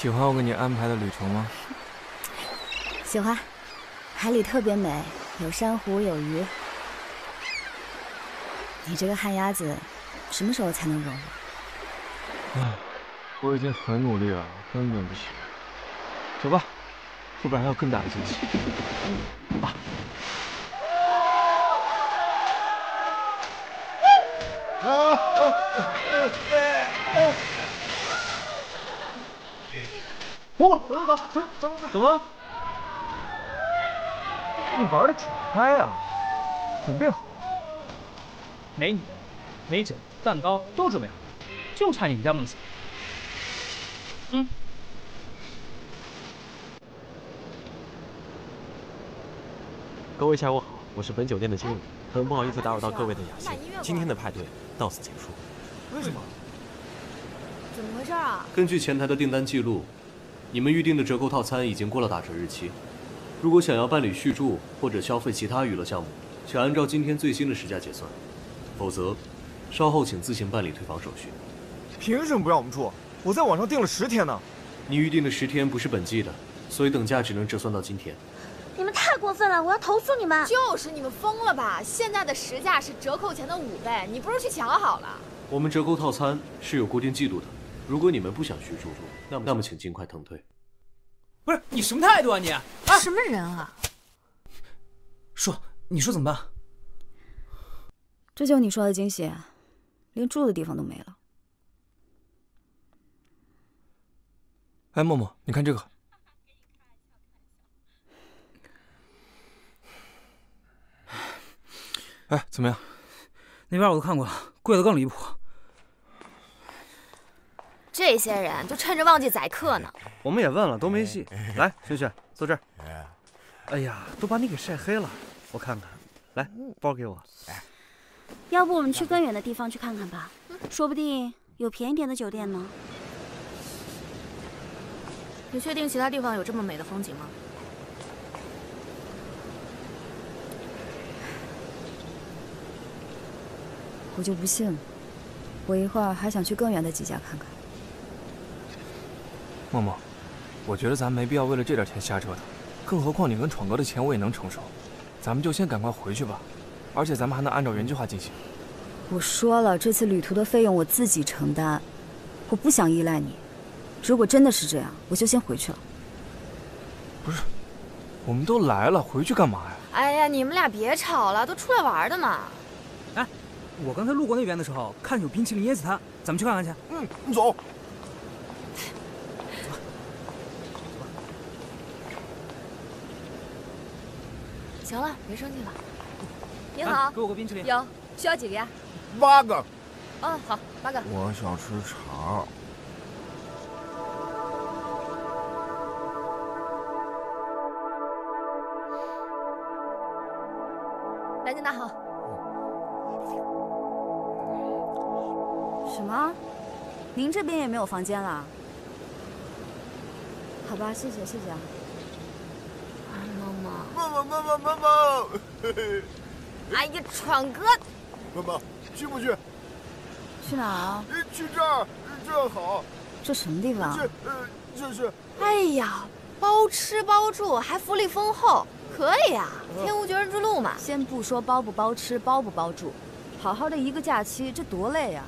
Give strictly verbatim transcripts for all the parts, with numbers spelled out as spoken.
喜欢我给你安排的旅程吗？喜欢，海里特别美，有珊瑚，有鱼。你这个旱鸭子，什么时候才能融我？唉，我已经很努力了，根本不行。走吧，后边还有更大的惊喜。嗯、啊！啊啊啊啊 哦，走走走走走，怎么？你玩的挺嗨啊，准备好了，美女、美酒、蛋糕都准备好，就差你们家梦想。嗯。各位下午好，我是本酒店的经理，很不好意思打扰到各位的雅兴，今天的派对到此结束。为什么？怎么回事啊？根据前台的订单记录。 你们预定的折扣套餐已经过了打折日期，如果想要办理续住或者消费其他娱乐项目，请按照今天最新的时价结算，否则稍后请自行办理退房手续。凭什么不让我们住？我在网上订了十天呢。你预定的十天不是本季的，所以等价只能折算到今天。你们太过分了，我要投诉你们！就是你们疯了吧？现在的时价是折扣前的五倍，你不如去抢好了。我们折扣套餐是有固定季度的。 如果你们不想续住，那么那么请尽快腾退。不是你什么态度啊你？啊什么人啊？说，你说怎么办？这就是你说的惊喜，连住的地方都没了。哎，默默，你看这个。哎，怎么样？那边我都看过了，贵的更离谱。 这些人就趁着旺季宰客呢。我们也问了，都没戏。来，轩轩坐这儿。哎呀，都把你给晒黑了，我看看。来，包给我。要不我们去更远的地方去看看吧，说不定有便宜点的酒店呢。你确定其他地方有这么美的风景吗？我就不信了，我一会儿还想去更远的几家看看。 默默，我觉得咱没必要为了这点钱瞎折腾，更何况你跟闯哥的钱我也能承受，咱们就先赶快回去吧。而且咱们还能按照原计划进行。我说了，这次旅途的费用我自己承担，我不想依赖你。如果真的是这样，我就先回去了。不是，我们都来了，回去干嘛呀？哎呀，你们俩别吵了，都出来玩的嘛。哎，我刚才路过那边的时候，看有冰淇淋椰子摊，咱们去看看去。嗯，你走。 行了，别生气了。您好、啊，给我个冰淇淋。有，需要几个呀？八个。嗯、哦，好，八个。我想吃肠。赶紧拿好。什么？您这边也没有房间了？好吧，谢谢，谢谢啊。 妈妈妈妈妈妈！哎呀，闯哥！妈妈，去不去？去哪儿啊？去这儿，这儿好。这什么地方？这呃，这是。哎呀，包吃包住，还福利丰厚，可以啊！天无绝人之路嘛。先不说包不包吃，包不包住，好好的一个假期，这多累呀！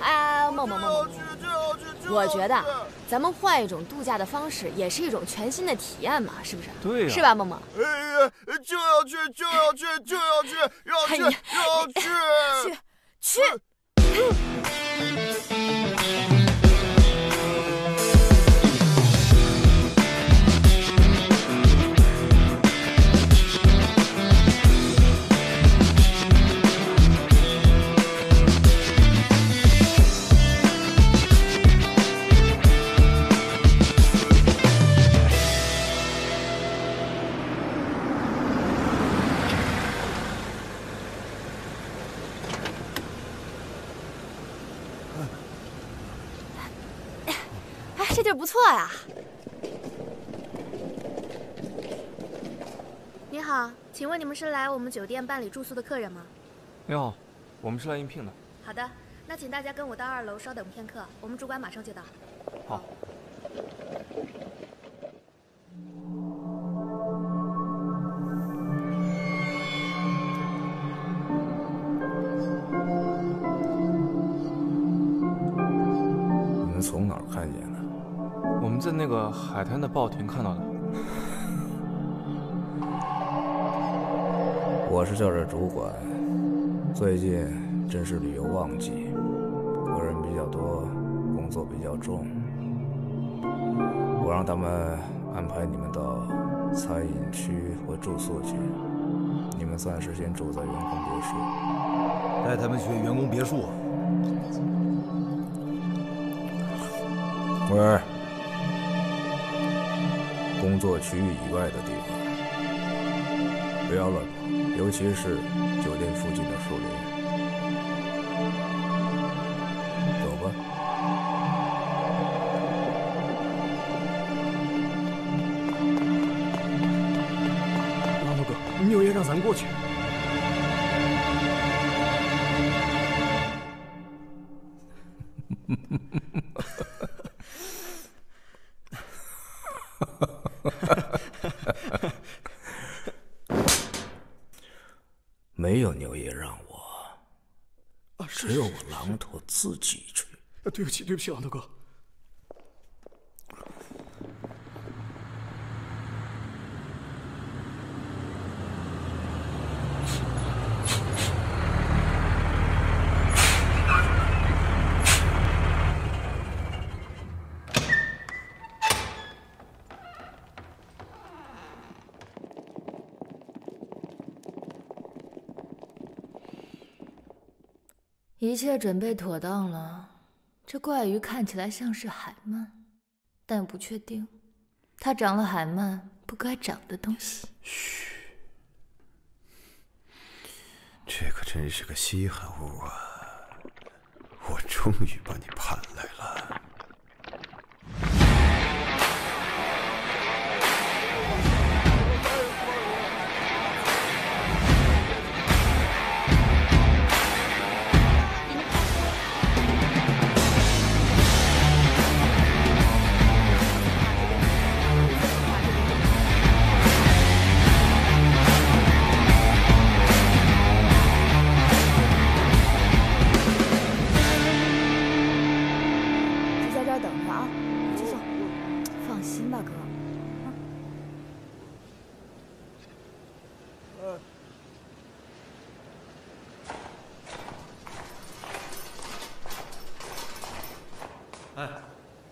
哎，梦梦梦梦，我觉得咱们换一种度假的方式，也是一种全新的体验嘛，是不是？对，是吧，梦梦？哎，就要去，就要去，就要去，要去，要去，去去。 不错呀、啊！你好，请问你们是来我们酒店办理住宿的客人吗？你好，我们是来应聘的。好的，那请大家跟我到二楼稍等片刻，我们主管马上就到。好。好你们从哪儿看见的？我们在那个海滩的报亭看到的。我是这儿的主管，最近正是旅游旺季，客人比较多，工作比较重。我让他们安排你们到餐饮区或住宿区，你们暂时先住在员工别墅。带他们去员工别墅。喂，工作区域以外的地方不要乱跑。 尤其是酒店附近的树林，走吧。拉木哥，六爷让咱过去。没有牛爷让我，啊，是只有我榔头自己去。啊，对不起，对不起，榔头哥。一切准备妥当了，这怪鱼看起来像是海鳗，但不确定，它长了海鳗不该长的东西。嘘，这可真是个稀罕物啊！我终于把你盼来了。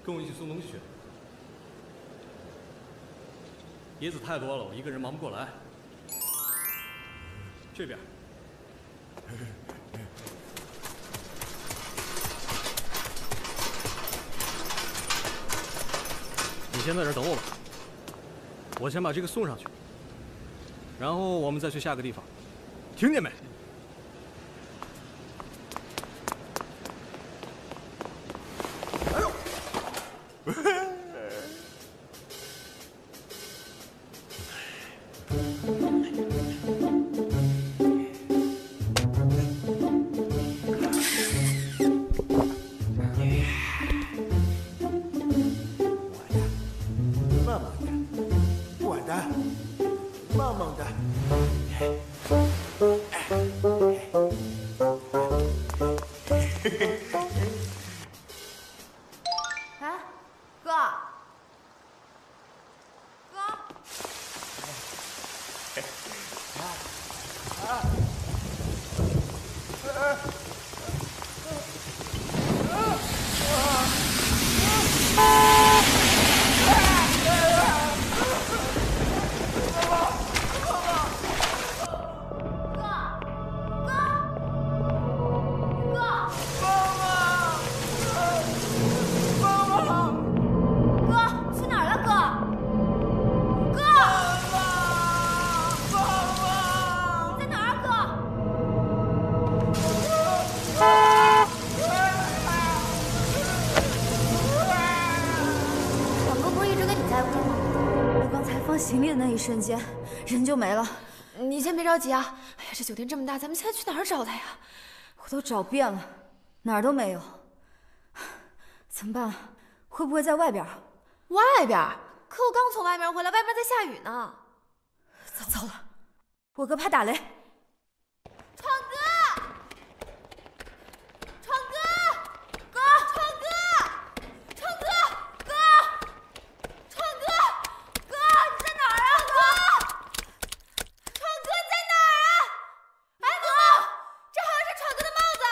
跟我一起送东西去。椰子太多了，我一个人忙不过来。这边。你先在这儿等我吧，我先把这个送上去，然后我们再去下个地方。听见没？ 一瞬间，人就没了。你先别着急啊！哎呀，这酒店这么大，咱们现在去哪儿找他呀？我都找遍了，哪儿都没有。怎么办？会不会在外边？外边？可我刚从外面回来，外面在下雨呢。糟糟了，我哥怕打雷。创哥，创哥，哥，创哥，创哥，哥，创哥，哥，你在哪儿啊？哥，创哥在哪儿啊？哎，哥，这好像是创哥的帽子。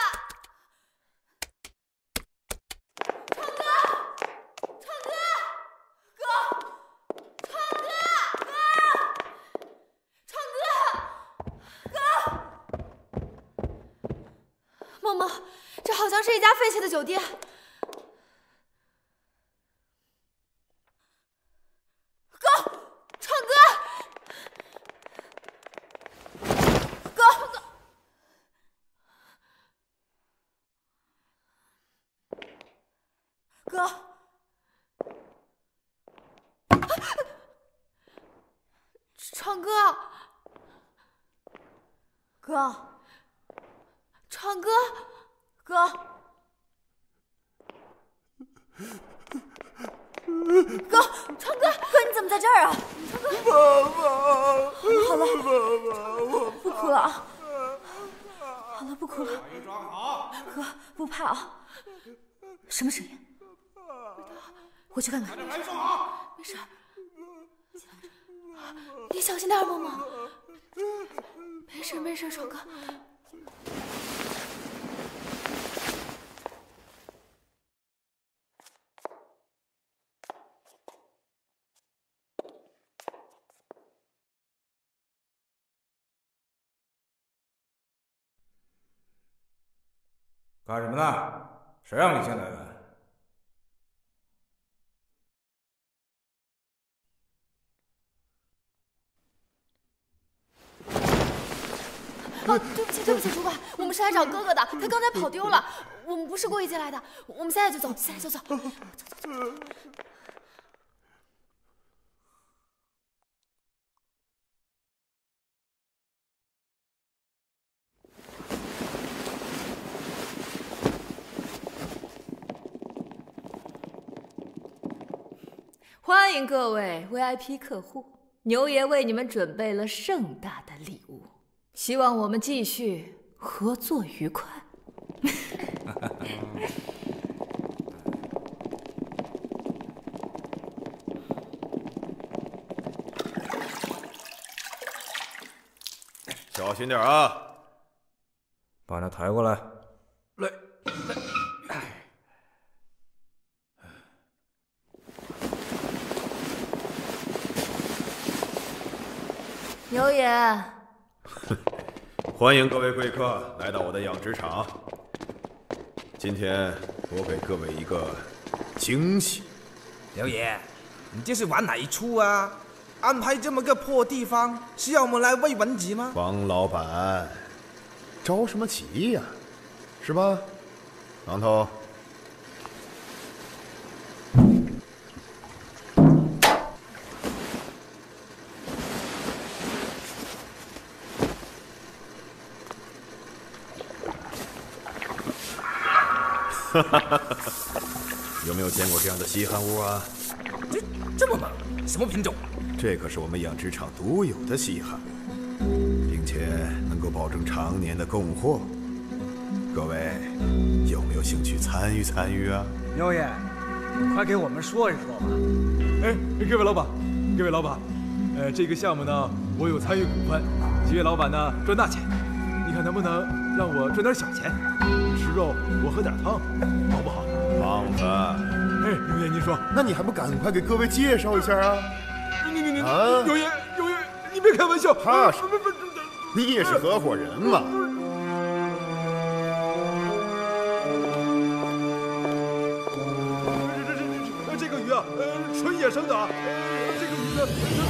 梦梦，这好像是一家废弃的酒店。哥，创哥，哥哥，哥，创哥，哥。 创哥，哥，哥，创哥，哥，你怎么在这儿啊？创哥，爸爸，好了，爸爸，不哭了啊！好了，不哭了。哥，不怕啊！什么声音？我去看看。没事，你小心点，梦梦。没事，没事，创哥。 干什么呢？谁让你进来的？啊，对不起，对不起，主管，我们是来找哥哥的，他刚才跑丢了，我们不是故意进来的，我们现在就走，现在就走，走走走。走 欢迎各位 V I P 客户，牛爷为你们准备了盛大的礼物，希望我们继续合作愉快。小心点啊！把它抬过来。来。 牛爷，欢迎各位贵客来到我的养殖场。今天我给各位一个惊喜。牛爷，你这是玩哪一出啊？安排这么个破地方是要我们来喂蚊子吗？王老板，着什么急呀、啊？是吧，榔头？有没有见过这样的稀罕物啊？这这么猛，什么品种？这可是我们养殖场独有的稀罕，并且能够保证常年的供货。各位有没有兴趣参与参与啊？牛爷，快给我们说一说吧。哎，各位老板，各位老板，呃，这个项目呢，我有参与股份，希望老板呢赚大钱。你看能不能让我赚点小钱？ 吃肉，我喝点汤，好不好？胖子，哎，刘爷您说，那你还不赶快给各位介绍一下啊？你你你，刘爷刘爷，你别开玩笑，怕什么？你也是合伙人嘛。这这这这这个鱼啊，呃，纯野生的啊，这个鱼呢，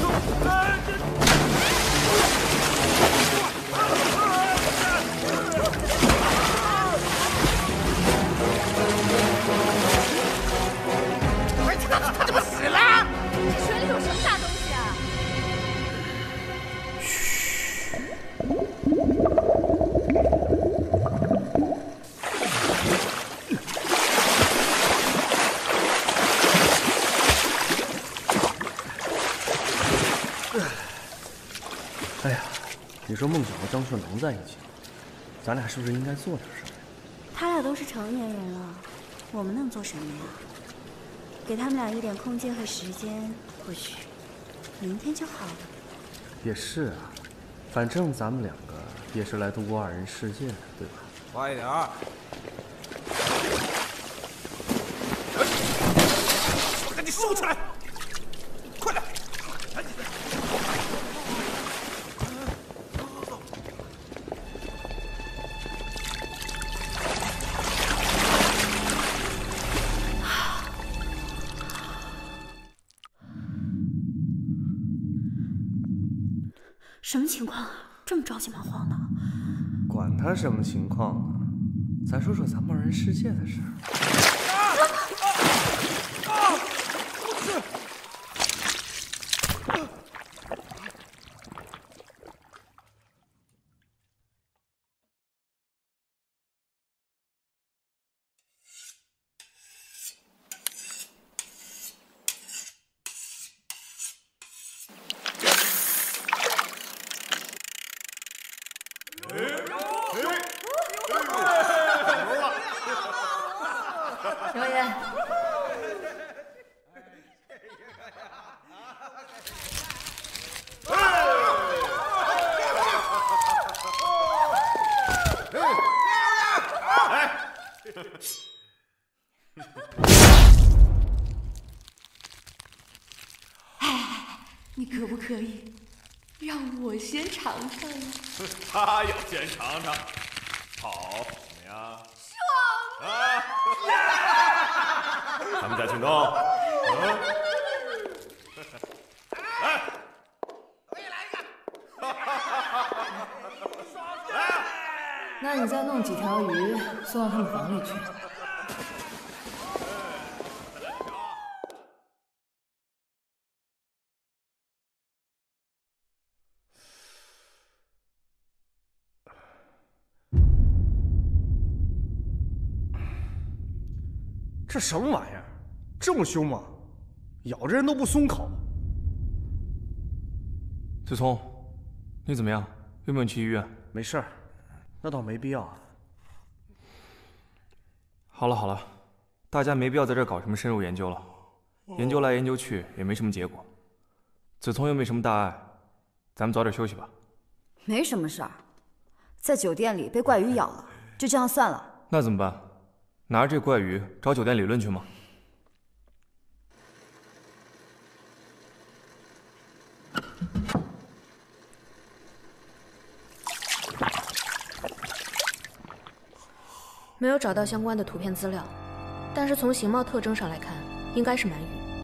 都哎这。 他怎么死了？这水里有什么大东西啊？嘘！说梦想和张顺龙在一起，咱俩是不是应该做点什么呀？他俩都是成年人了，我们能做什么呀？给他们俩一点空间和时间，或许明天就好了。也是啊，反正咱们两个也是来度过二人世界的，对吧？快一点儿！ 你收起来，快点！什么情况？这么着急忙慌的？管他什么情况呢，咱说说咱们二人世界的事儿。 他要先尝尝，好怎么样？爽啊！咱们再去弄。来，我也来一个。爽啊！那你再弄几条鱼送到他们房里去。 这什么玩意儿？这么凶吗？咬着人都不松口。子聪，你怎么样？有没有去医院？没事儿，那倒没必要啊。好了好了，大家没必要在这儿搞什么深入研究了，研究来研究去也没什么结果。子聪又没什么大碍，咱们早点休息吧。没什么事儿，在酒店里被怪鱼咬了，就这样算了。那怎么办？ 拿着这怪鱼找酒店理论去吗？没有找到相关的图片资料，但是从形貌特征上来看，应该是鳗鱼。